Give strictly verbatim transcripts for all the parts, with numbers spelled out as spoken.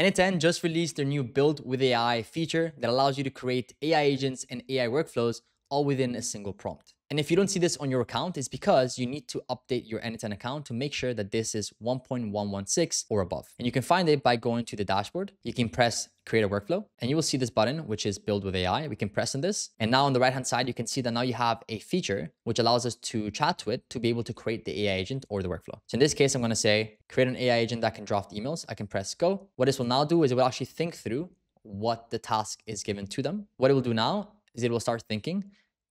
n eight n just released their new Build with A I feature that allows you to create A I agents and A I workflows all within a single prompt. And if you don't see this on your account, it's because you need to update your n eight n account to make sure that this is one point one one six or above. And you can find it by going to the dashboard. You can press create a workflow and you will see this button, which is Build with A I. We can press on this. And now on the right-hand side, you can see that now you have a feature which allows us to chat to it to be able to create the A I agent or the workflow. So in this case, I'm going to say create an A I agent that can draft emails. I can press go. What this will now do is it will actually think through what the task is given to them. What it will do now is it will start thinking.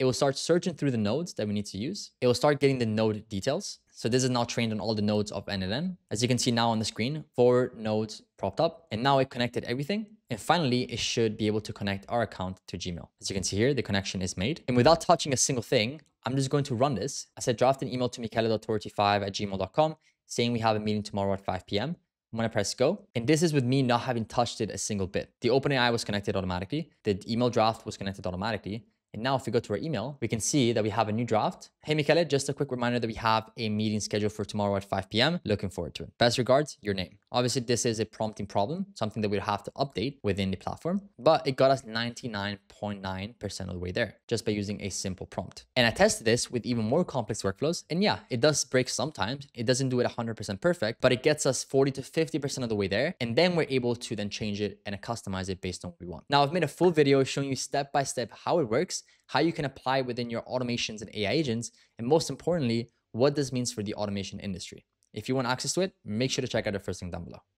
It will start searching through the nodes that we need to use. It will start getting the node details. So this is now trained on all the nodes of n eight n. As you can see now on the screen, four nodes propped up, and now it connected everything. And finally, it should be able to connect our account to Gmail. As you can see here, the connection is made. And without touching a single thing, I'm just going to run this. I said, draft an email to michele dot torti five at gmail dot com saying we have a meeting tomorrow at five p m I'm going to press go. And this is with me not having touched it a single bit. The OpenAI was connected automatically. The email draft was connected automatically. And now if we go to our email, we can see that we have a new draft. Hey, Michele, just a quick reminder that we have a meeting scheduled for tomorrow at five p m Looking forward to it. Best regards, your name. Obviously, this is a prompting problem, something that we'll have to update within the platform, but it got us ninety-nine point nine percent of the way there just by using a simple prompt. And I tested this with even more complex workflows. And yeah, it does break sometimes. It doesn't do it one hundred percent perfect, but it gets us forty to fifty percent of the way there. And then we're able to then change it and customize it based on what we want. Now I've made a full video showing you step-by-step how it works, how you can apply within your automations and A I agents, and most importantly, what this means for the automation industry. If you want access to it, make sure to check out the first link down below.